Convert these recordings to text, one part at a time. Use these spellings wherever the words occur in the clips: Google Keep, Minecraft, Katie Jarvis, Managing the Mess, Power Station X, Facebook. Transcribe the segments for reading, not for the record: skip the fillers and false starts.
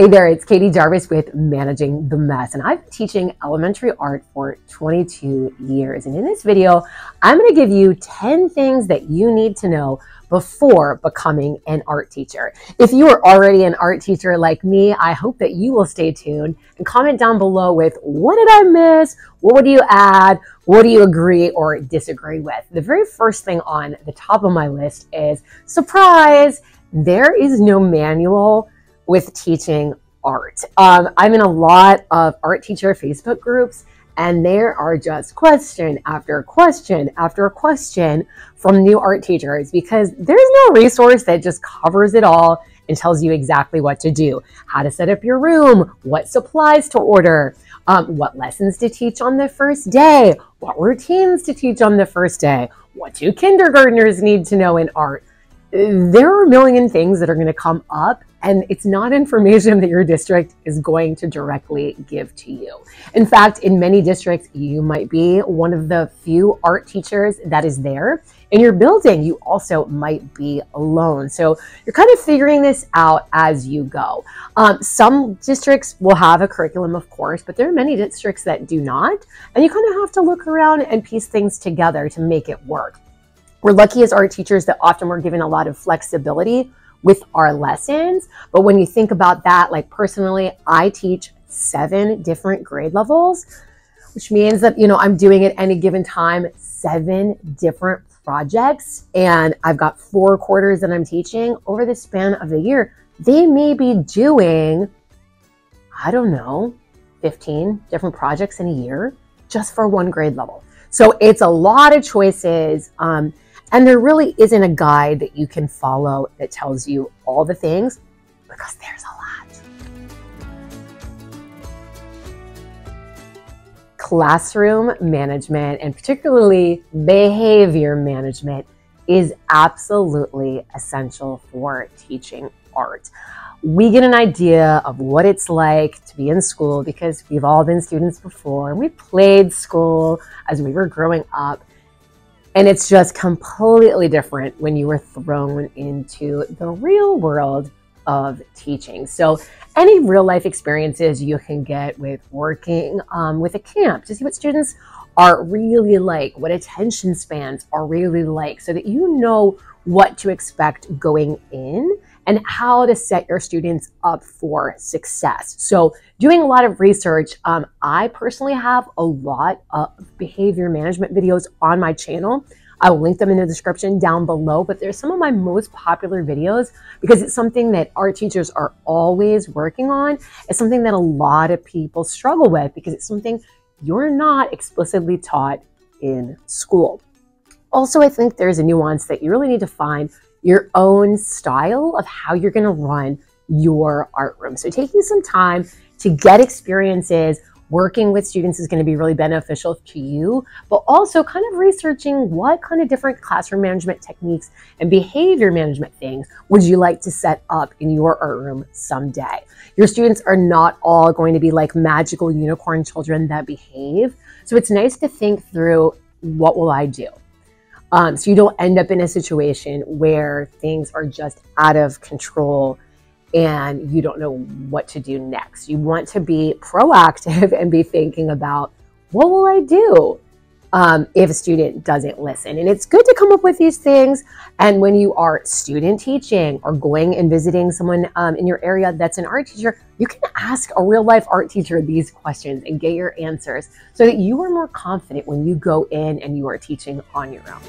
Hey there, it's Katie Jarvis with Managing the Mess, and I've been teaching elementary art for 22 years. And in this video, I'm going to give you 10 things that you need to know before becoming an art teacher. If you are already an art teacher like me, I hope that you will stay tuned and comment down below with, what did I miss? What would you add? What do you agree or disagree with? The very first thing on the top of my list is, surprise, there is no manual with teaching art. I'm in a lot of art teacher Facebook groups, and there are just question after question after question from new art teachers because there's no resource that just covers it all and tells you exactly what to do, how to set up your room, what supplies to order, what lessons to teach on the first day, what routines to teach on the first day, what do kindergartners need to know in art. There are a million things that are going to come up, and it's not information that your district is going to directly give to you. In fact, in many districts, you might be one of the few art teachers that is there. In your building, you also might be alone. So you're kind of figuring this out as you go. Some districts will have a curriculum, of course, but there are many districts that do not. And you kind of have to look around and piece things together to make it work. We're lucky as art teachers that often we're given a lot of flexibility with our lessons. But when you think about that, like personally, I teach 7 different grade levels, which means that, I'm doing at any given time 7 different projects, and I've got 4 quarters that I'm teaching over the span of the year. They may be doing, 15 different projects in a year just for 1 grade level. So it's a lot of choices, and there really isn't a guide that you can follow that tells you all the things, because there's a lot. Classroom management, and particularly behavior management, is absolutely essential for teaching art. We get an idea of what it's like to be in school because we've all been students before, and we played school as we were growing up. And it's just completely different when you are thrown into the real world of teaching. So any real life experiences you can get with working with a camp to see what students are really like, what attention spans are really like, so that you know what to expect going in and how to set your students up for success. So doing a lot of research, I personally have a lot of behavior management videos on my channel. I will link them in the description down below, but they're some of my most popular videos because it's something that art teachers are always working on. It's something that a lot of people struggle with because it's something you're not explicitly taught in school. Also, I think there's a nuance that you really need to find your own style of how you're going to run your art room. So taking some time to get experiences working with students is going to be really beneficial to you, but also kind of researching what kind of different classroom management techniques and behavior management things would you like to set up in your art room someday. Your students are not all going to be like magical unicorn children that behave. So it's nice to think through, what will I do? So you don't end up in a situation where things are just out of control and you don't know what to do next. You want to be proactive and be thinking about, what will I do if a student doesn't listen? And it's good to come up with these things. And when you are student teaching or going and visiting someone in your area that's an art teacher, you can ask a real life art teacher these questions and get your answers so that you are more confident when you go in and you are teaching on your own.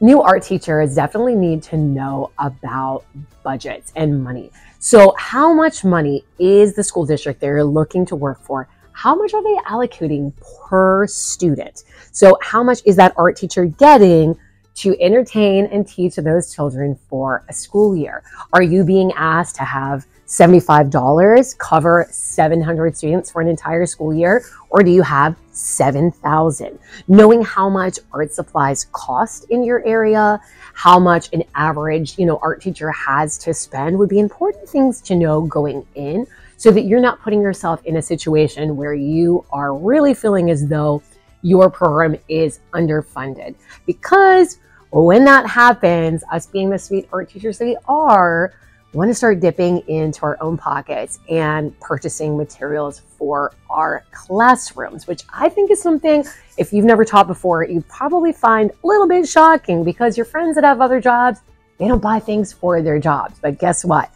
New art teachers definitely need to know about budgets and money. So how much money is the school district they're looking to work for? How much are they allocating per student? So how much is that art teacher getting to entertain and teach those children for a school year? Are you being asked to have $75 cover 700 students for an entire school year? Or do you have 7,000? Knowing how much art supplies cost in your area, how much an average, art teacher has to spend would be important things to know going in so that you're not putting yourself in a situation where you are really feeling as though your program is underfunded. Because When that happens, us being the sweet art teachers that we are, we want to start dipping into our own pockets and purchasing materials for our classrooms, which I think is something, if you've never taught before, you probably find a little bit shocking because your friends that have other jobs, they don't buy things for their jobs. But guess what?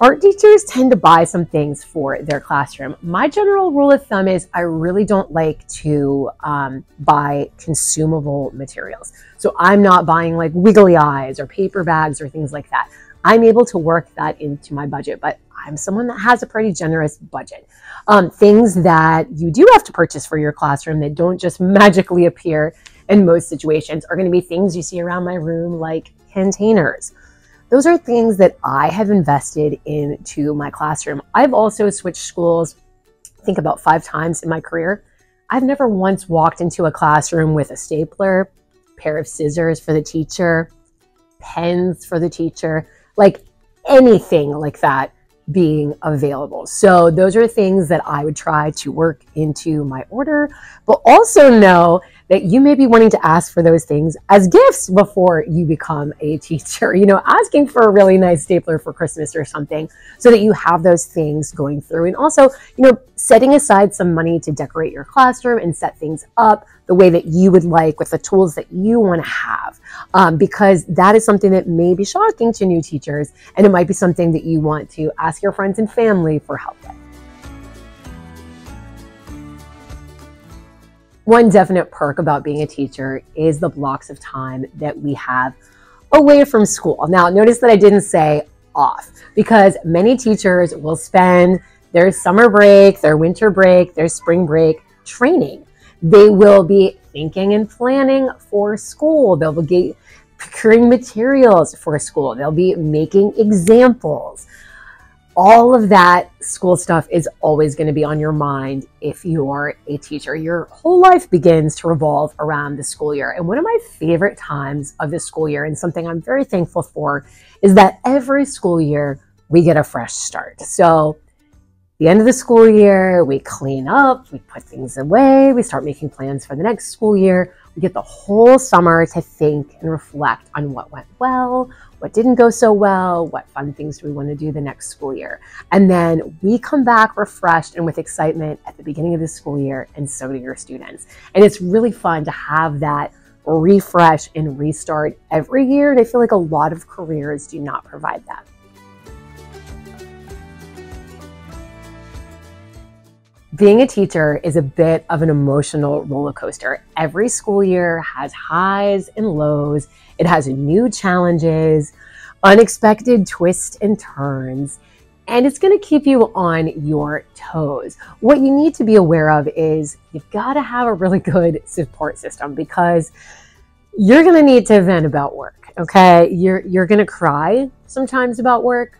Art teachers tend to buy some things for their classroom. My general rule of thumb is I really don't like to buy consumable materials. So I'm not buying like wiggly eyes or paper bags or things like that. I'm able to work that into my budget, but I'm someone that has a pretty generous budget. Things that you do have to purchase for your classroom that don't just magically appear in most situations are going to be things you see around my room, like containers. Those are things that I have invested into my classroom. I've also switched schools, I think about 5 times in my career. I've never once walked into a classroom with a stapler, pair of scissors for the teacher, pens for the teacher, like anything like that being available. So those are things that I would try to work into my order, but also know that you may be wanting to ask for those things as gifts before you become a teacher, you know, asking for a really nice stapler for Christmas or something so that you have those things going through. And also, you know, setting aside some money to decorate your classroom and set things up the way that you would like with the tools that you want to have, because that is something that may be shocking to new teachers, and it might be something that you want to ask your friends and family for help with. One definite perk about being a teacher is the blocks of time that we have away from school. Now, notice that I didn't say off, because many teachers will spend their summer break, their winter break, their spring break training. They will be thinking and planning for school. They'll be procuring materials for school. They'll be making examples. All of that school stuff is always going to be on your mind if you are a teacher. Your whole life begins to revolve around the school year. And one of my favorite times of the school year, and something I'm very thankful for, is that every school year we get a fresh start. So the end of the school year, we clean up, we put things away, we start making plans for the next school year. We get the whole summer to think and reflect on what went well, what didn't go so well, what fun things do we want to do the next school year. And then we come back refreshed and with excitement at the beginning of the school year, and so do your students. And it's really fun to have that refresh and restart every year. And I feel like a lot of careers do not provide that. Being a teacher is a bit of an emotional roller coaster. Every school year has highs and lows. It has new challenges, unexpected twists and turns, and it's going to keep you on your toes. What you need to be aware of is you've got to have a really good support system, because you're going to need to vent about work, okay? You're going to cry sometimes about work.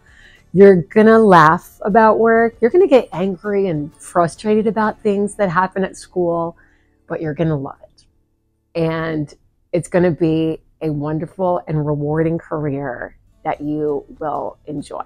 You're gonna laugh about work. You're gonna get angry and frustrated about things that happen at school, but you're gonna love it. And it's gonna be a wonderful and rewarding career that you will enjoy.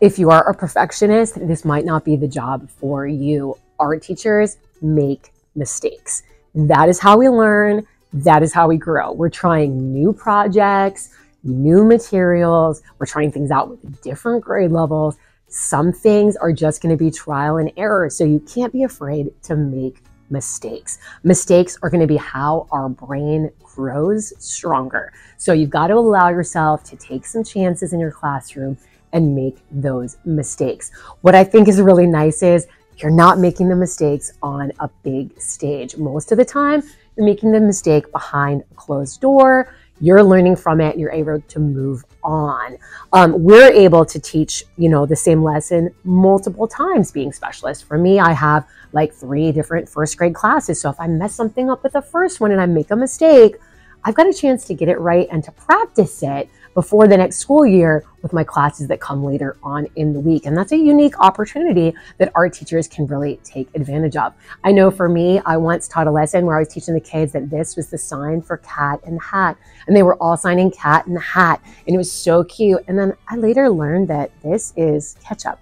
If you are a perfectionist, this might not be the job for you. Art teachers make mistakes. That is how we learn. That is how we grow. We're trying new projects, new materials. We're trying things out with different grade levels. Some things are just going to be trial and error, so you can't be afraid to make mistakes. Mistakes are going to be how our brain grows stronger. So you've got to allow yourself to take some chances in your classroom and make those mistakes. What I think is really nice is you're not making the mistakes on a big stage. Most of the time, you're making the mistake behind a closed door. You're learning from it, and you're able to move on. We're able to teach, you know, the same lesson multiple times being specialists. For me, I have like 3 different first grade classes. So if I mess something up with the first one and I make a mistake, I've got a chance to get it right and to practice it before the next school year with my classes that come later on in the week. And that's a unique opportunity that art teachers can really take advantage of. I know for me, I once taught a lesson where I was teaching the kids that this was the sign for cat and hat, and they were all signing cat and hat, and it was so cute. And then I later learned that this is ketchup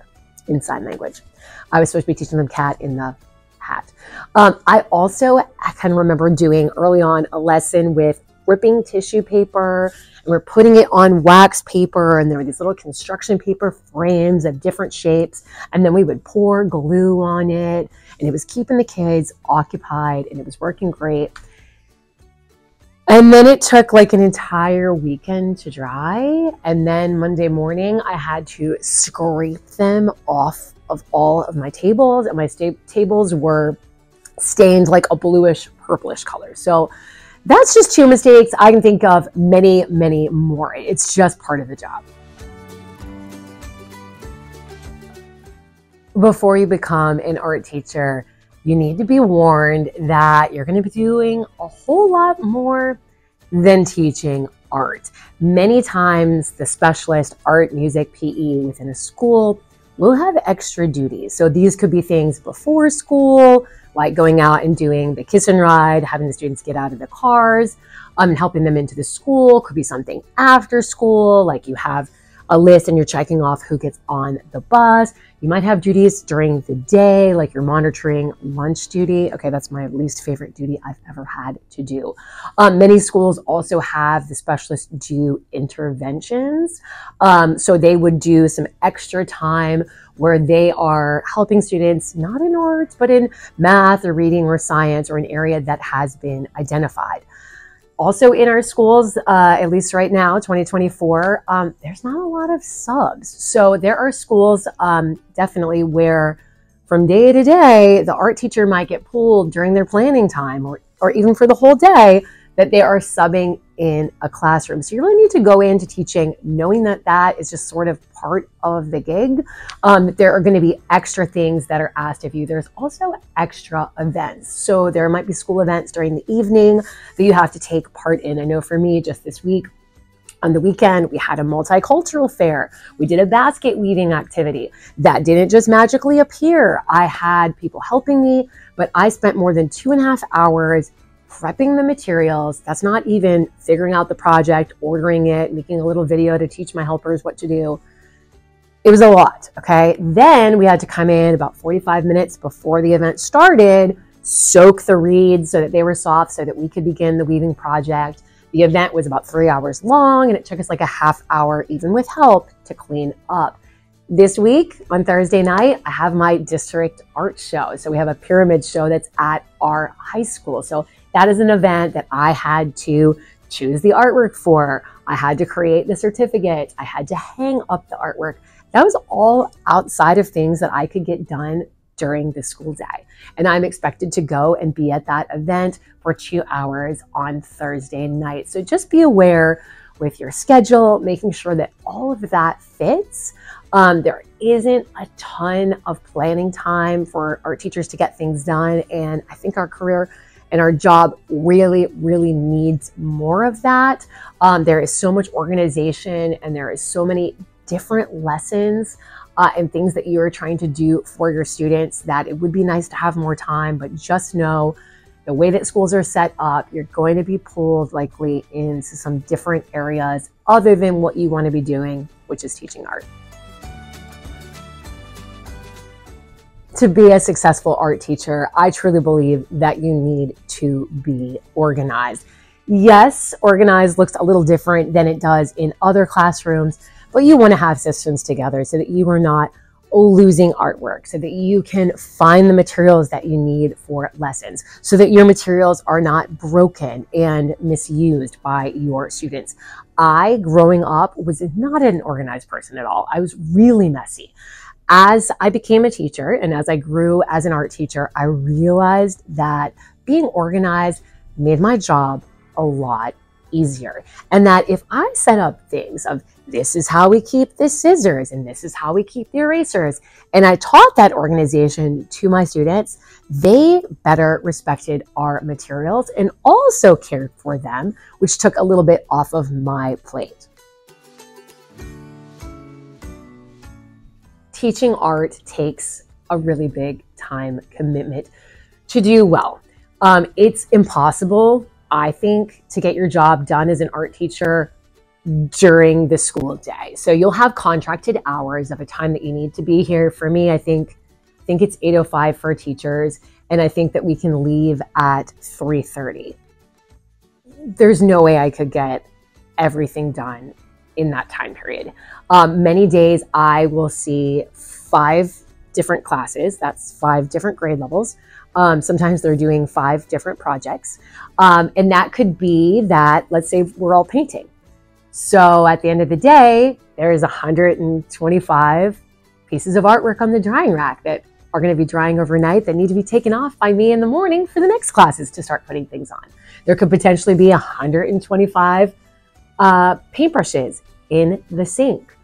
in sign language. I was supposed to be teaching them cat in the hat. I can remember doing early on a lesson with ripping tissue paper, and we're putting it on wax paper, and there were these little construction paper frames of different shapes, and then we would pour glue on it, and it was keeping the kids occupied, and it was working great. And then it took like an entire weekend to dry. And then Monday morning, I had to scrape them off of all of my tables, and my tables were stained like a bluish purplish color. So that's just two mistakes. I can think of many, many more. It's just part of the job. Before you become an art teacher, you need to be warned that you're going to be doing a whole lot more than teaching art. Many times the specialist art, music, PE within a school will have extra duties. So these could be things before school, like going out and doing the kiss and ride, having the students get out of the cars, and helping them into the school. Could be something after school, like you have a list and you're checking off who gets on the bus. You might have duties during the day, like you're monitoring lunch duty. Okay, that's my least favorite duty I've ever had to do. Many schools also have the specialists do interventions. So they would do some extra time where they are helping students, not in arts, but in math or reading or science or an area that has been identified. Also in our schools, at least right now, 2024, there's not a lot of subs. So there are schools definitely where from day to day, the art teacher might get pulled during their planning time or even for the whole day that they are subbing in a classroom. So you really need to go into teaching knowing that that is just sort of part of the gig. There are going to be extra things that are asked of you. There's also extra events. So there might be school events during the evening that you have to take part in. I know for me, just this week, on the weekend, we had a multicultural fair. We did a basket weaving activity. That didn't just magically appear. I had people helping me, but I spent more than 2.5 hours prepping the materials. That's not even figuring out the project, ordering it, making a little video to teach my helpers what to do. It was a lot, okay? Then we had to come in about 45 minutes before the event started, soak the reeds so that they were soft so that we could begin the weaving project. The event was about 3 hours long, and it took us like a half hour, even with help, to clean up. This week, on Thursday night, I have my district art show. So we have a pyramid show that's at our high school. So that is an event that I had to choose the artwork for. I had to create the certificate. I had to hang up the artwork. That was all outside of things that I could get done during the school day. And I'm expected to go and be at that event for 2 hours on Thursday night. So just be aware with your schedule, making sure that all of that fits. There isn't a ton of planning time for our teachers to get things done. And I think our career and our job really, really needs more of that. There is so much organization, and there is so many different lessons and things that you are trying to do for your students that it would be nice to have more time, but just know the way that schools are set up, you're going to be pulled likely into some different areas other than what you want to be doing, which is teaching art. To be a successful art teacher, I truly believe that you need to be organized. Yes, organized looks a little different than it does in other classrooms, but you want to have systems together so that you are not losing artwork, so that you can find the materials that you need for lessons, so that your materials are not broken and misused by your students. I, growing up, was not an organized person at all. I was really messy. As I became a teacher and as I grew as an art teacher, I realized that being organized made my job a lot easier. And that if I set up things of this is how we keep the scissors and this is how we keep the erasers, and I taught that organization to my students, they better respected our materials and also cared for them, which took a little bit off of my plate. Teaching art takes a really big time commitment to do well. It's impossible, I think, to get your job done as an art teacher during the school day. So you'll have contracted hours of a time that you need to be here. For me, I think it's 8:05 for teachers. And I think that we can leave at 3:30. There's no way I could get everything done in that time period. Many days I will see 5 different classes. That's 5 different grade levels. Sometimes they're doing 5 different projects. And that could be that, let's say we're all painting. So at the end of the day, there is 125 pieces of artwork on the drying rack that are going to be drying overnight that need to be taken off by me in the morning for the next classes to start putting things on. There could potentially be 125 paintbrushes in the sink.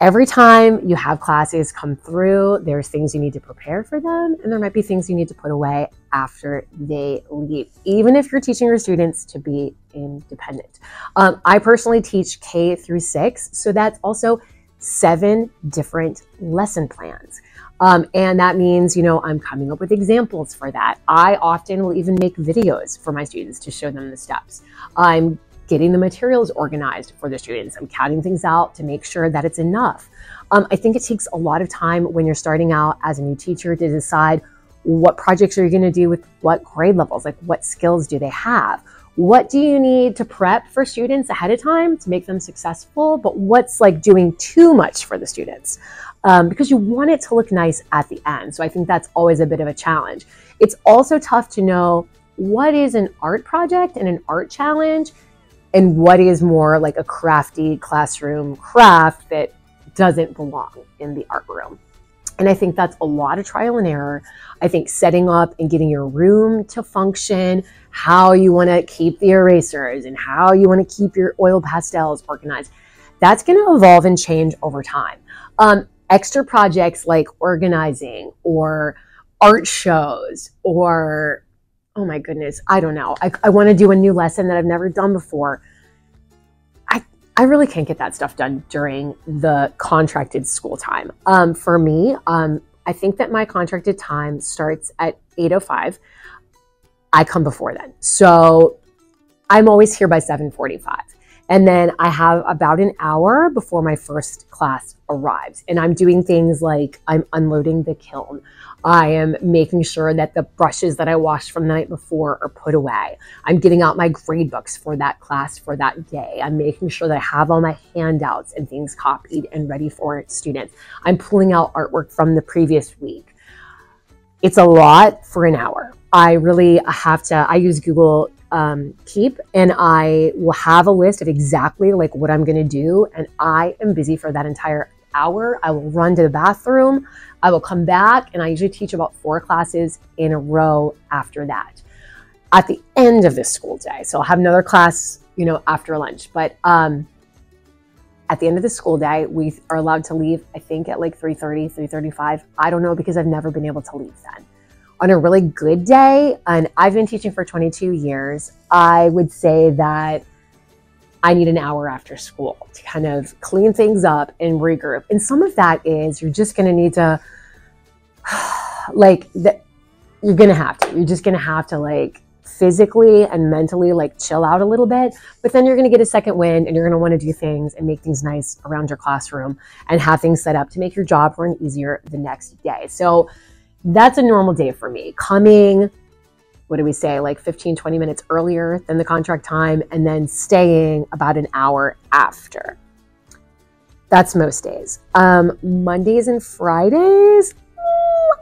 Every time you have classes come through, there's things you need to prepare for them, and there might be things you need to put away after they leave, even if you're teaching your students to be independent. I personally teach K through 6, so that's also 7 different lesson plans. And that means, you know, I'm coming up with examples for that. I often will even make videos for my students to show them the steps. I'm getting the materials organized for the students. I'm counting things out to make sure that it's enough. I think it takes a lot of time when you're starting out as a new teacher to decide what projects are you going to do with what grade levels, like what skills do they have? What do you need to prep for students ahead of time to make them successful? But what's like doing too much for the students? Because you want it to look nice at the end. So I think that's always a bit of a challenge. It's also tough to know what is an art project and an art challenge, and what is more like a crafty classroom craft that doesn't belong in the art room. And I think that's a lot of trial and error. I think setting up and getting your room to function, how you want to keep the erasers and how you want to keep your oil pastels organized, that's going to evolve and change over time. Extra projects like organizing or art shows or, oh my goodness, I don't know. I want to do a new lesson that I've never done before. I really can't get that stuff done during the contracted school time. For me, I think that my contracted time starts at 8:05. I come before then. So I'm always here by 7:45. And then I have about an hour before my first class arrives. And I'm doing things like I'm unloading the kiln. I am making sure that the brushes that I washed from the night before are put away. I'm getting out my grade books for that class for that day. I'm making sure that I have all my handouts and things copied and ready for students. I'm pulling out artwork from the previous week. It's a lot for an hour. I really have to, I use Google Keep, and I will have a list of exactly like what I'm going to do. And I am busy for that entire hour. I will run to the bathroom. I will come back, and I usually teach about 4 classes in a row after that at the end of this school day. So I'll have another class, you know, after lunch, but, at the end of the school day, we are allowed to leave, I think at like 3:30, 3:35. I don't know, because I've never been able to leave then. On a really good day, and I've been teaching for 22 years, I would say that I need an hour after school to kind of clean things up and regroup. And some of that is you're just going to need to, like, you're just going to have to, like, physically and mentally, like, chill out a little bit. But then you're going to get a second wind, and you're going to want to do things and make things nice around your classroom and have things set up to make your job run easier the next day. So that's a normal day for me, coming, what do we say, like 15, 20 minutes earlier than the contract time, and then staying about an hour after. That's most days. Mondays and Fridays,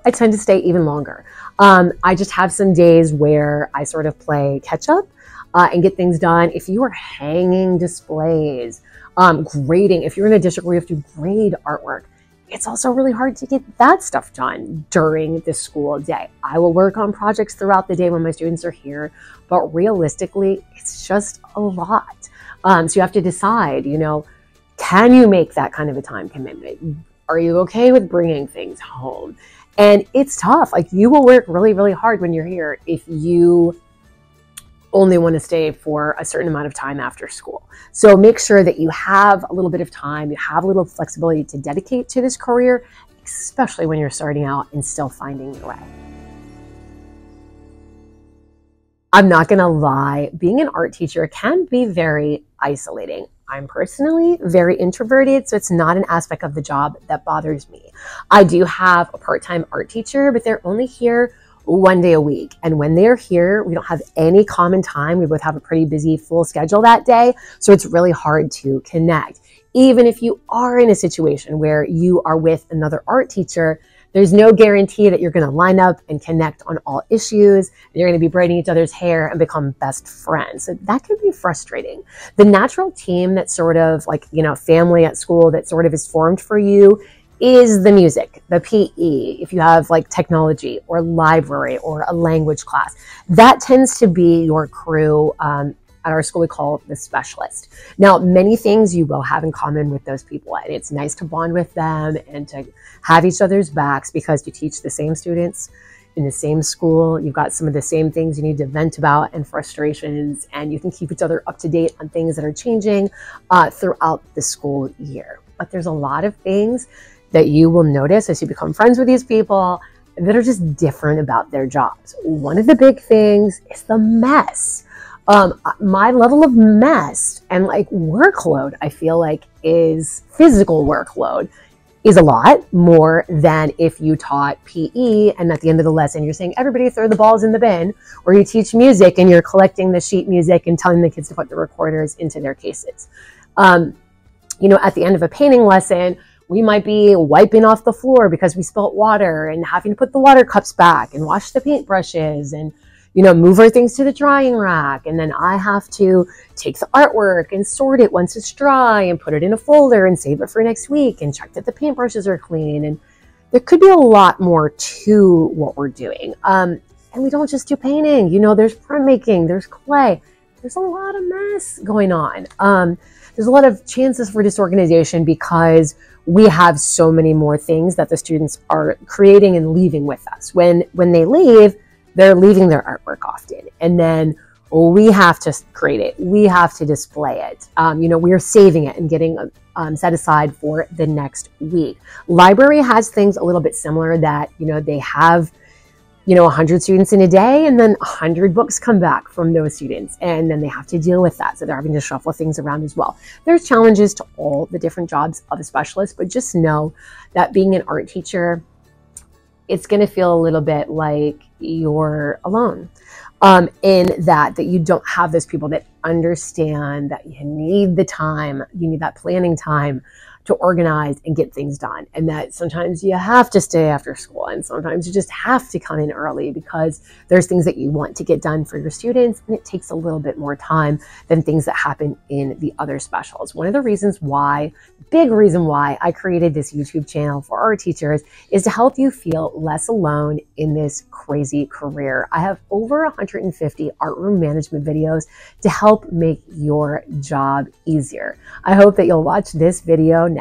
I tend to stay even longer. I just have some days where I sort of play catch up and get things done. If you are hanging displays, grading, if you're in a district where you have to grade artwork, it's also really hard to get that stuff done during the school day. I will work on projects throughout the day when my students are here, but realistically, it's just a lot. So you have to decide, you know, can you make that kind of a time commitment? Are you okay with bringing things home? And it's tough. Like, you will work really, really hard when you're here if you only want to stay for a certain amount of time after school. So make sure that you have a little bit of time, you have a little flexibility to dedicate to this career, especially when you're starting out and still finding your way. I'm not gonna lie, being an art teacher can be very isolating. I'm personally very introverted, so it's not an aspect of the job that bothers me. I do have a part-time art teacher, but they're only here one day a week. And when they're here, we don't have any common time. We both have a pretty busy, full schedule that day. So it's really hard to connect. Even if you are in a situation where you are with another art teacher, there's no guarantee that you're going to line up and connect on all issues. You're going to be braiding each other's hair and become best friends. So that can be frustrating. The natural team that sort of like, you know, family at school that sort of is formed for you is the music, the PE, if you have like technology or library or a language class. That tends to be your crew. At our school, we call the specialist. Now, many things you will have in common with those people, and it's nice to bond with them and to have each other's backs because you teach the same students in the same school. You've got some of the same things you need to vent about and frustrations, and you can keep each other up to date on things that are changing throughout the school year. But there's a lot of things that you will notice as you become friends with these people that are just different about their jobs. One of the big things is the mess. My level of mess and like workload, I feel like is physical workload is a lot more than if you taught PE and at the end of the lesson, you're saying, everybody throw the balls in the bin, or you teach music and you're collecting the sheet music and telling the kids to put the recorders into their cases. You know, at the end of a painting lesson, we might be wiping off the floor because we spilt water and having to put the water cups back and wash the paintbrushes and, you know, move our things to the drying rack. And then I have to take the artwork and sort it once it's dry and put it in a folder and save it for next week and check that the paintbrushes are clean. And there could be a lot more to what we're doing. And we don't just do painting, you know, there's printmaking, there's clay, there's a lot of mess going on. There's a lot of chances for disorganization because we have so many more things that the students are creating and leaving with us. When they leave, they're leaving their artwork often. And then we have to create it. We have to display it. You know, we are saving it and getting set aside for the next week. Library has things a little bit similar that, you know, they have, you know, 100 students in a day, and then 100 books come back from those students. And then they have to deal with that. So they're having to shuffle things around as well. There's challenges to all the different jobs of a specialist, but just know that being an art teacher, it's going to feel a little bit like you're alone in that you don't have those people that understand that you need the time, you need that planning time to organize and get things done. And that sometimes you have to stay after school and sometimes you just have to come in early because there's things that you want to get done for your students, and it takes a little bit more time than things that happen in the other specials. One of the reasons why, big reason why I created this YouTube channel for art teachers is to help you feel less alone in this crazy career. I have over 150 art room management videos to help make your job easier. I hope that you'll watch this video